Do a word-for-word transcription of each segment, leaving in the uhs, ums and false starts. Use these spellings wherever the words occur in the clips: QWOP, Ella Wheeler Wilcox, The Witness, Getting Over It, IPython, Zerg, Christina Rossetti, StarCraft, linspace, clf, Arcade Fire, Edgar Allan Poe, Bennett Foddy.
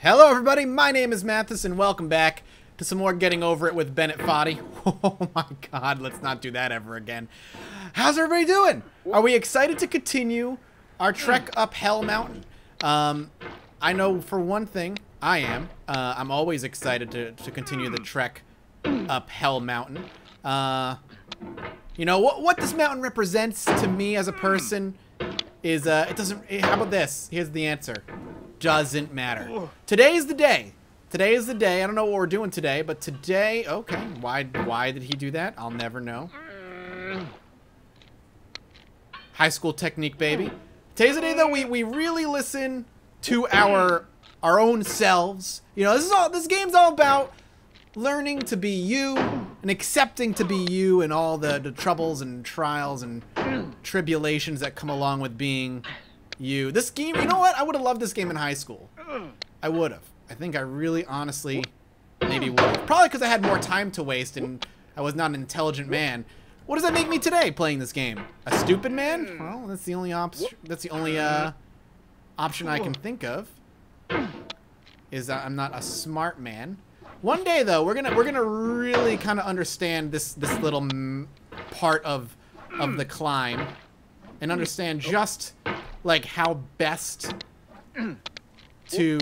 Hello everybody, my name is Mathis and welcome back to some more Getting Over It with Bennett Foddy. Oh my god, let's not do that ever again. How's everybody doing? Are we excited to continue our trek up Hell Mountain? Um, I know for one thing, I am. Uh, I'm always excited to, to continue the trek up Hell Mountain. Uh, you know, what, what this mountain represents to me as a person is, uh, it doesn't, how about this? Here's the answer. Doesn't matter. Today is the day. Today is the day. I don't know what we're doing today, but today. Okay. Why? Why did he do that? I'll never know. High school technique, baby. Today's the day that we we really listen to our our own selves. You know, this is all. This game's all about learning to be you and accepting to be you, and all the, the troubles and trials and tribulations that come along with being. You. This game, you know what? I would have loved this game in high school. I would have. I think I really honestly maybe would have. Probably because I had more time to waste and I was not an intelligent man. What does that make me today playing this game? A stupid man? Well, that's the only op that's the only uh, option I can think of. Is that I'm not a smart man. One day though, we're gonna we're gonna really kind of understand this this little m part of of the climb and understand just like how best to...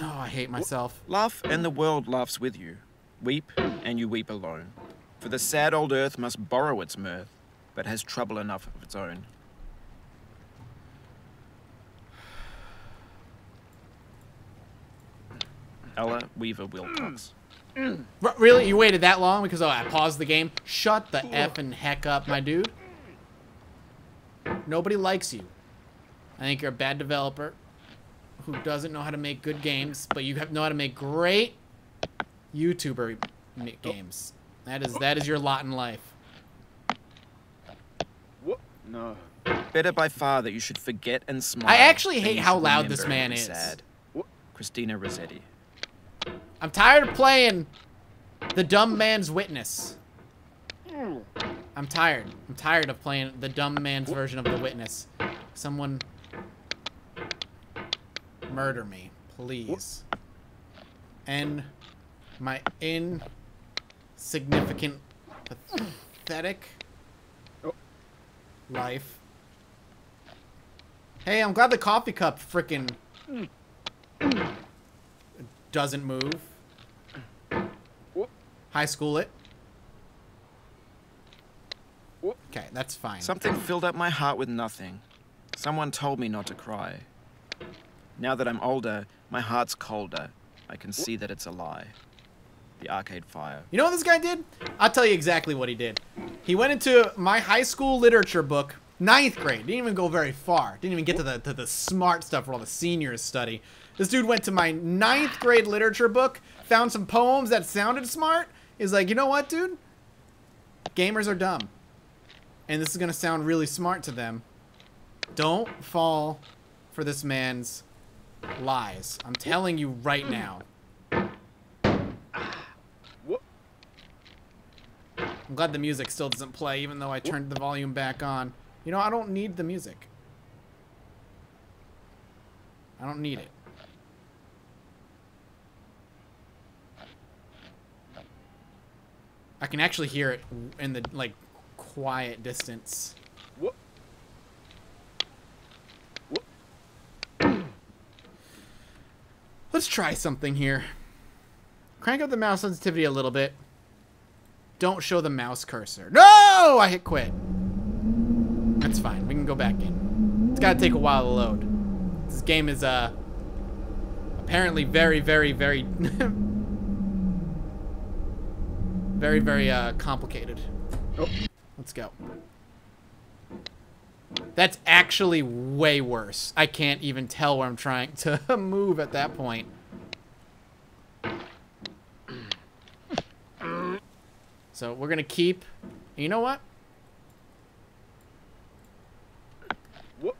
Oh, I hate myself. Laugh and the world laughs with you. Weep and you weep alone. For the sad old earth must borrow its mirth, but has trouble enough of its own. Ella Wheeler Wilcox. Really? You waited that long because oh, I paused the game? Shut the effing heck up, my dude. Nobody likes you. I think you're a bad developer who doesn't know how to make good games, but you know how to make great YouTuber games. That is that is your lot in life. No. Better by far that you should forget and smile. I actually hate how loud this man is. Sad. Christina Rossetti. I'm tired of playing the dumb man's witness. I'm tired. I'm tired of playing the dumb man's version of The Witness. Someone murder me, please. And my insignificant, pathetic life. Hey, I'm glad the coffee cup frickin' doesn't move. High school it. Okay, that's fine. Something filled up my heart with nothing. Someone told me not to cry. Now that I'm older, my heart's colder. I can see that it's a lie. The Arcade Fire. You know what this guy did? I'll tell you exactly what he did. He went into my high school literature book, ninth grade. Didn't even go very far. Didn't even get to the, to the smart stuff where all the seniors study. This dude went to my ninth grade literature book, found some poems that sounded smart. He's like, you know what, dude? Gamers are dumb. And this is going to sound really smart to them. Don't fall for this man's lies. I'm telling you right now. I'm glad the music still doesn't play, even though I turned the volume back on. You know, I don't need the music. I don't need it. I can actually hear it in the, like... quiet distance. Whoop. Whoop. Let's try something here. Crank up the mouse sensitivity a little bit. Don't show the mouse cursor. No! I hit quit. That's fine. We can go back in. It's gotta take a while to load. This game is uh apparently very, very, very very, very uh complicated. Oh. Let's go. That's actually way worse. I can't even tell where I'm trying to move at that point. So we're gonna keep... You know what?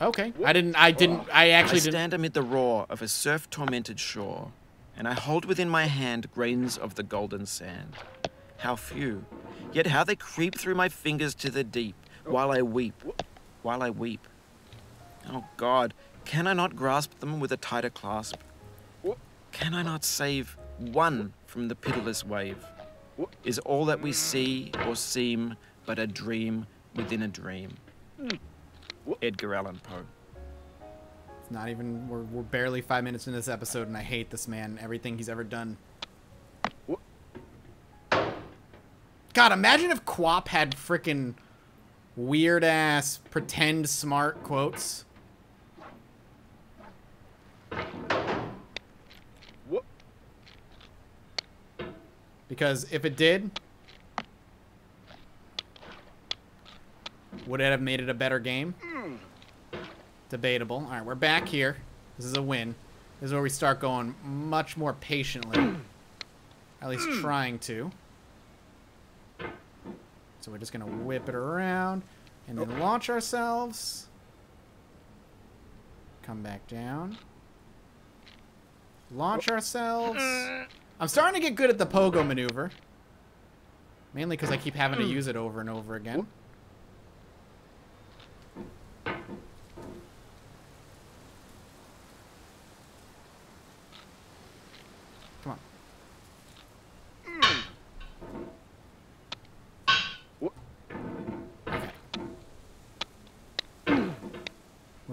Okay. I didn't... I didn't... I actually didn't... I stand amid the roar of a surf-tormented shore, and I hold within my hand grains of the golden sand. How few... Yet how they creep through my fingers to the deep, while I weep, while I weep. Oh God, can I not grasp them with a tighter clasp? Can I not save one from the pitiless wave? Is all that we see or seem but a dream within a dream? Edgar Allan Poe. It's not even, we're, we're barely five minutes into this episode and I hate this man, everything he's ever done. God, imagine if Q W O P had frickin' weird-ass, pretend smart quotes. What? Because if it did, would it have made it a better game? Mm. Debatable. All right, we're back here. This is a win. This is where we start going much more patiently. At least trying to. So we're just going to whip it around and then launch ourselves. Come back down. Launch ourselves. I'm starting to get good at the pogo maneuver. Mainly because I keep having to use it over and over again.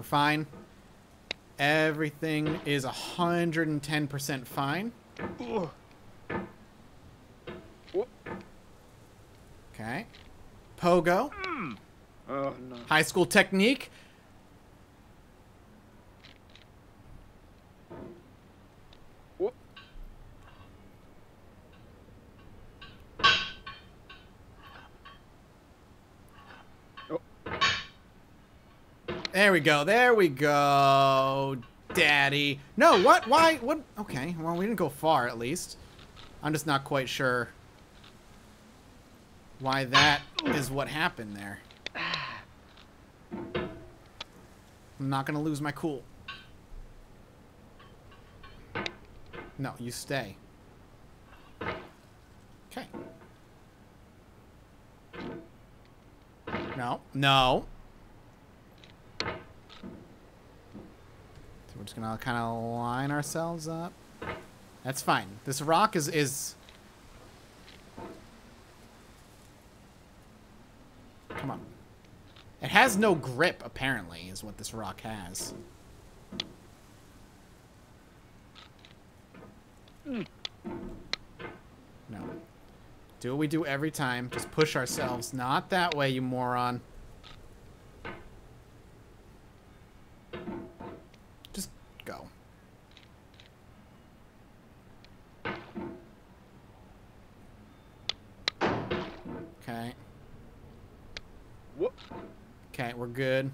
Fine. Everything is one hundred ten percent fine. Okay. Pogo. Mm. Oh, no. High school technique. What? There we go. There we go, Daddy. No, what? Why? What? Okay. Well, we didn't go far, at least. I'm just not quite sure why that is what happened there. I'm not gonna lose my cool. No, you stay. Okay. No. No. We're just gonna kind of line ourselves up. That's fine. This rock is is. Come on. It has no grip, apparently, is what this rock has. No. Do what we do every time. Just push ourselves. Not that way, you moron. Go. Okay. Whoop. Okay, we're good.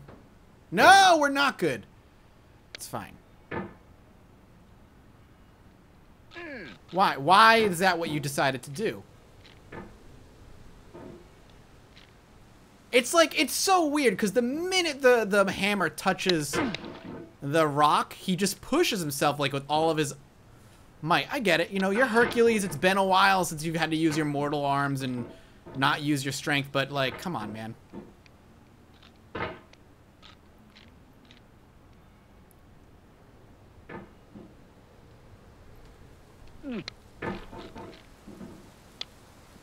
No, we're not good. It's fine. Why? Why is that what you decided to do? It's like, it's so weird because the minute the, the hammer touches the rock, he just pushes himself like with all of his might. I get it. You know, you're Hercules. It's been a while since you've had to use your mortal arms and not use your strength, but like, come on, man.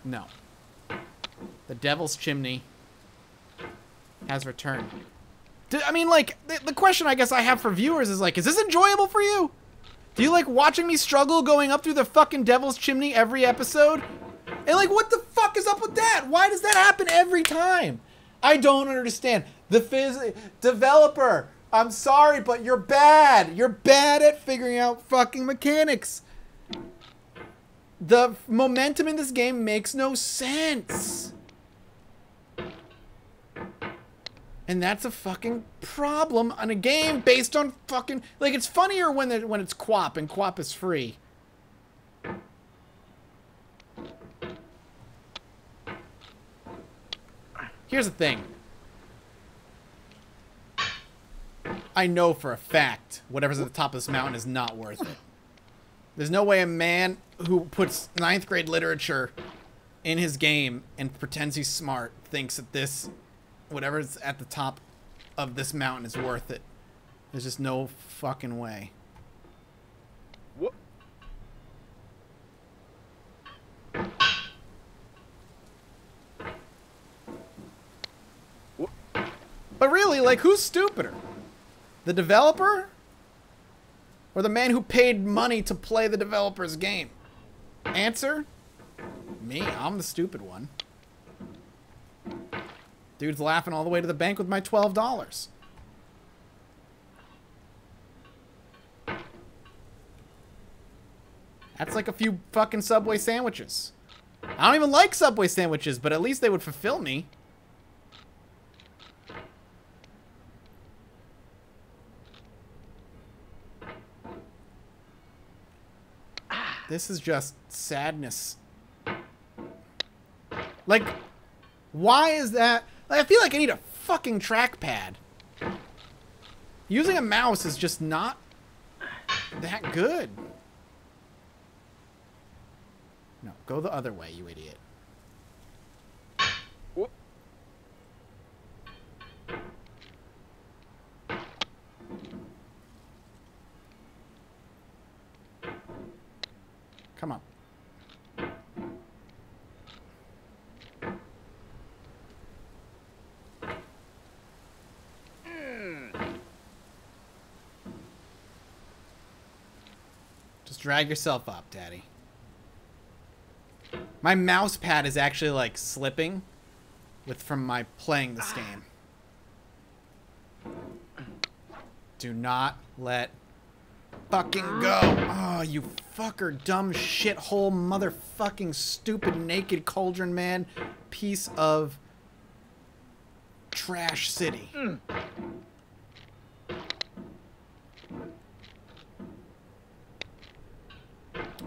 No. The Devil's Chimney has returned. I mean, like, the question I guess I have for viewers is, like, is this enjoyable for you? Do you like watching me struggle going up through the fucking Devil's Chimney every episode? And, like, what the fuck is up with that? Why does that happen every time? I don't understand. The phys- developer, I'm sorry, but you're bad. You're bad at figuring out fucking mechanics. The momentum in this game makes no sense. And that's a fucking problem on a game based on fucking... Like, it's funnier when the, when it's Q W O P, and Q W O P is free. Here's the thing. I know for a fact whatever's at the top of this mountain is not worth it. There's no way a man who puts ninth grade literature in his game and pretends he's smart thinks that this... whatever's at the top of this mountain is worth it. There's just no fucking way. What? But really, like, who's stupider? The developer? Or the man who paid money to play the developer's game? Answer? Me. I'm the stupid one. Dude's laughing all the way to the bank with my twelve dollars. That's like a few fucking Subway sandwiches. I don't even like Subway sandwiches, but at least they would fulfill me. Ah. This is just sadness. Like, why is that? Like, I feel like I need a fucking trackpad. Using a mouse is just not that good. No, go the other way, you idiot. Whoop. Come on. Mm. Just drag yourself up, Daddy. My mouse pad is actually like slipping with from my playing this game. Do not let fucking go. Oh, you fucker, dumb shithole, motherfucking stupid naked cauldron man, piece of trash city. Mm.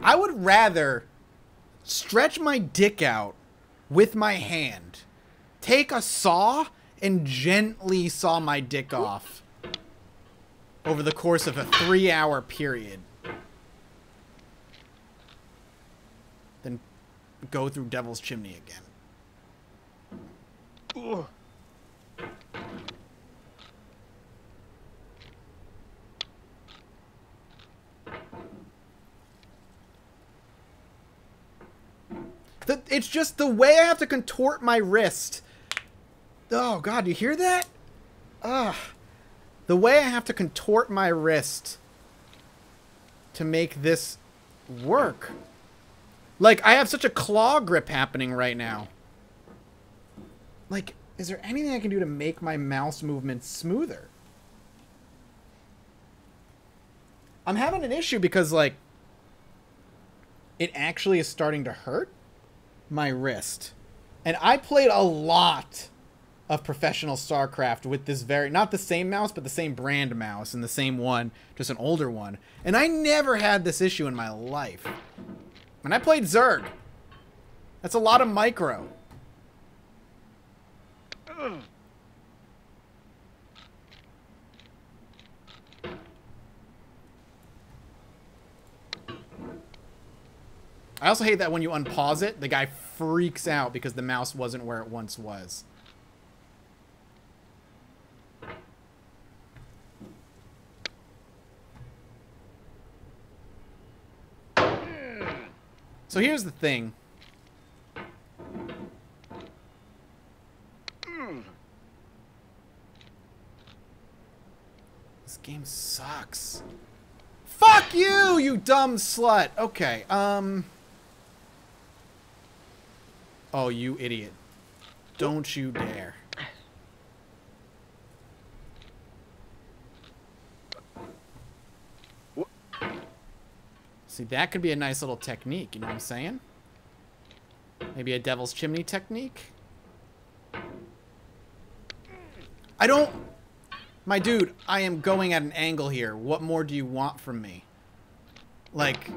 I would rather stretch my dick out with my hand, take a saw, and gently saw my dick off over the course of a three-hour period then go through Devil's Chimney again. Ugh. The, it's just the way I have to contort my wrist. Oh, God, you hear that? Ugh. The way I have to contort my wrist to make this work. Like, I have such a claw grip happening right now. Like, is there anything I can do to make my mouse movement smoother? I'm having an issue because, like, it actually is starting to hurt my wrist. And I played a lot of professional StarCraft with this very, not the same mouse, but the same brand mouse and the same one, just an older one. And I never had this issue in my life. And I played Zerg. That's a lot of micro. Ugh. I also hate that when you unpause it, the guy freaks out because the mouse wasn't where it once was. So here's the thing. This game sucks. Fuck you, you dumb slut. Okay, um... oh, you idiot. Don't you dare. See, that could be a nice little technique, you know what I'm saying? Maybe a Devil's Chimney technique? I don't... my dude, I am going at an angle here. What more do you want from me? Like...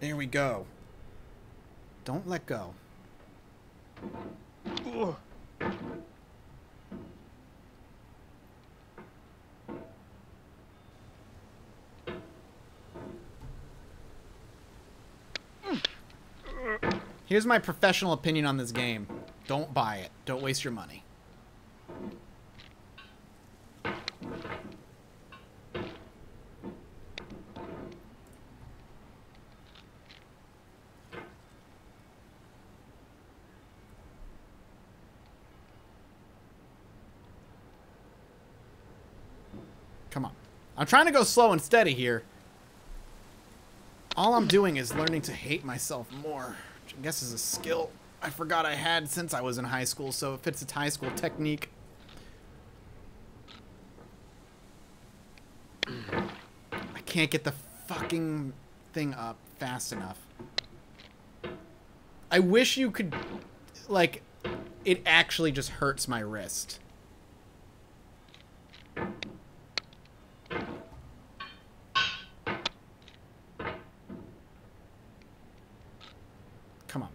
there we go. Don't let go. Ugh. Here's my professional opinion on this game. Don't buy it. Don't waste your money. Come on. I'm trying to go slow and steady here. All I'm doing is learning to hate myself more, which I guess is a skill I forgot I had since I was in high school, so it fits its high school technique. I can't get the fucking thing up fast enough. I wish you could, like, it actually just hurts my wrist. Come on.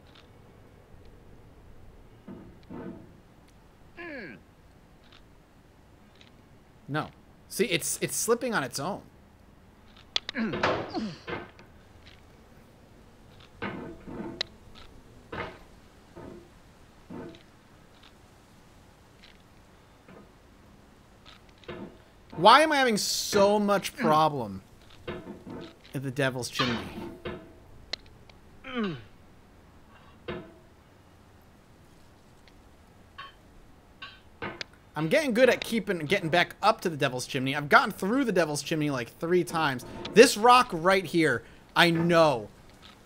No. See, it's it's slipping on its own. Why am I having so much problem at the Devil's Chimney? I'm getting good at keeping getting back up to the Devil's Chimney. I've gotten through the Devil's Chimney like three times. This rock right here, I know,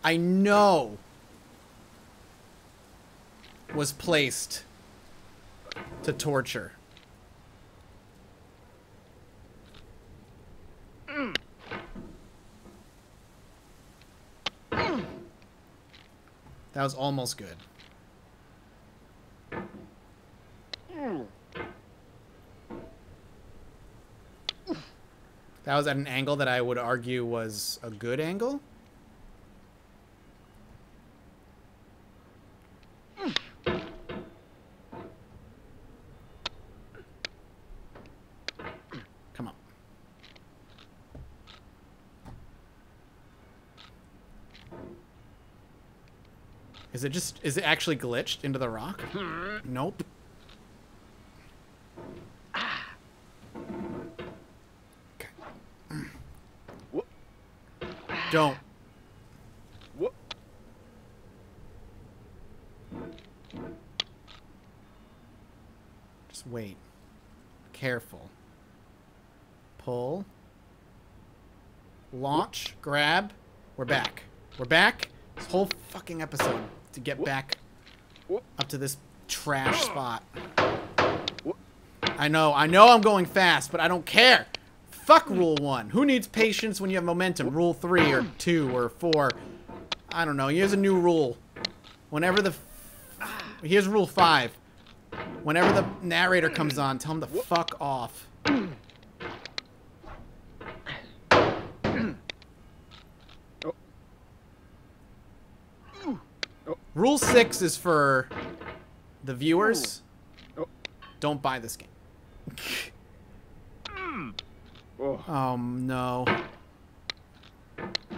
I know was placed to torture. That was almost good. That was at an angle that I would argue was a good angle. Is it just, is it actually glitched into the rock? Nope. Okay. Don't. Just wait. Careful. Pull. Launch. Grab. We're back. We're back. This whole fucking episode. To get back up to this trash spot. I know, I know I'm going fast, but I don't care. Fuck rule one. Who needs patience when you have momentum? Rule three or two or four. I don't know. Here's a new rule. Whenever the... Here's rule five. Whenever the narrator comes on, tell him to fuck off. Rule six is for the viewers. Oh. Don't buy this game. oh. Um, no.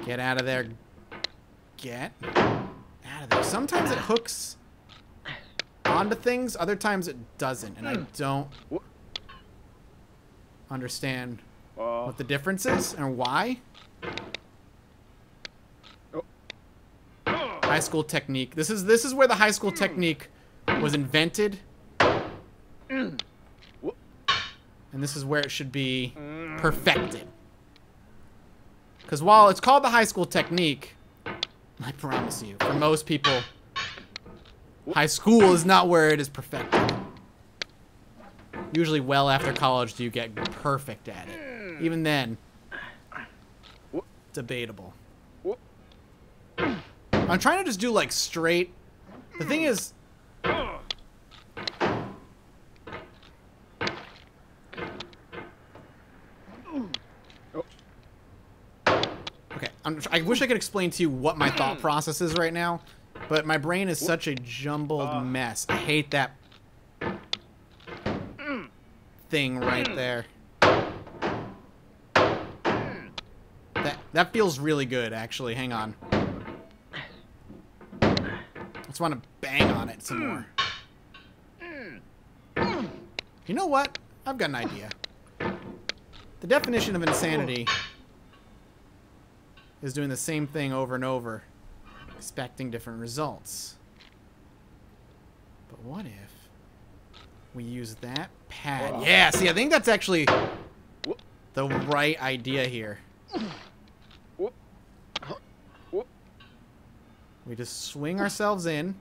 Get out of there. Get out of there. Sometimes it hooks onto things. Other times it doesn't. And I don't understand uh. what the difference is and why. High school technique. This is this is where the high school technique was invented, and this is where it should be perfected. Because while it's called the high school technique, I promise you, for most people, high school is not where it is perfected. Usually, well after college, do you get perfect at it. Even then, debatable. I'm trying to just do, like, straight. The thing is... Okay, I'm, I wish I could explain to you what my thought process is right now, but my brain is such a jumbled mess. I hate that thing right there. That, that feels really good, actually. Hang on. I just want to bang on it some more. You know what? I've got an idea. The definition of insanity is doing the same thing over and over, expecting different results. But what if we use that pad? Yeah, see, I think that's actually the right idea here. We just swing ourselves in.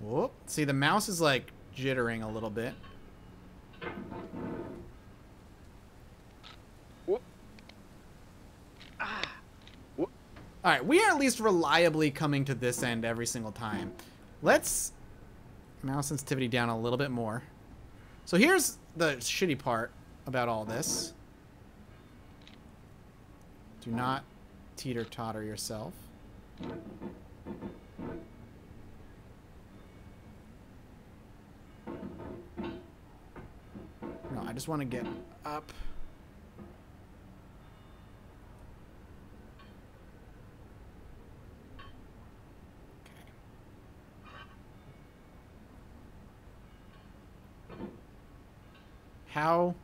Whoop. See, the mouse is like jittering a little bit. Alright, we are at least reliably coming to this end every single time. Let's mouse sensitivity down a little bit more. So here's the shitty part about all this. Do not teeter-totter yourself. No, I just want to get up. How?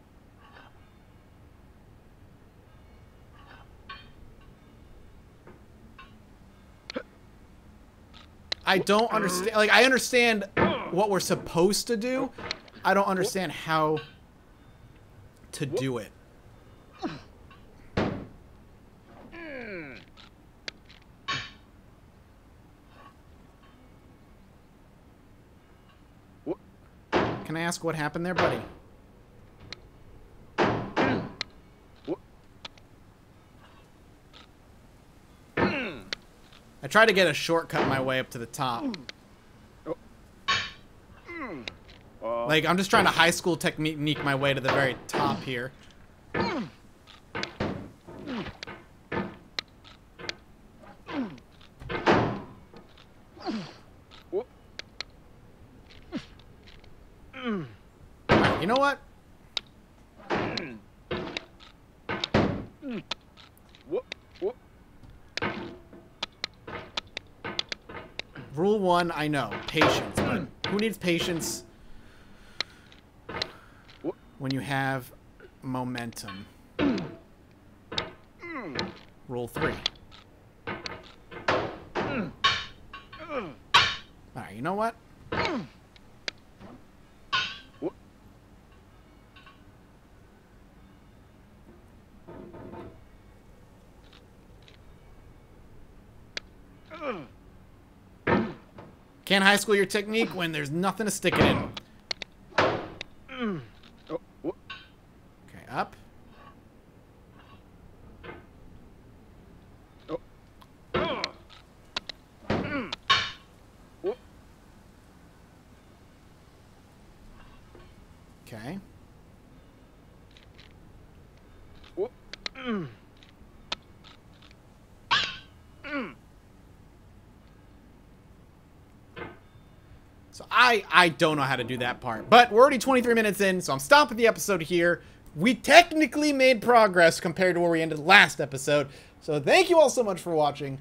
I don't understand. Like, I understand what we're supposed to do. I don't understand how to do it. Can I ask what happened there, buddy? I tried to get a shortcut my way up to the top. Like, I'm just trying to high school technique my way to the very top here. Right, you know what? Rule one, I know. Patience. But who needs patience when you have momentum? Rule three. Alright, you know what? Can't high school your technique when there's nothing to stick it in. Okay, up. Okay. So I, I don't know how to do that part. But we're already twenty-three minutes in, so I'm stopping the episode here. We technically made progress compared to where we ended last episode. So thank you all so much for watching.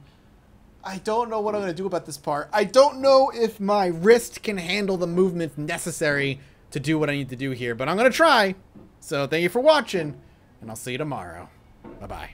I don't know what I'm going to do about this part. I don't know if my wrist can handle the movements necessary to do what I need to do here. But I'm going to try. So thank you for watching, and I'll see you tomorrow. Bye-bye.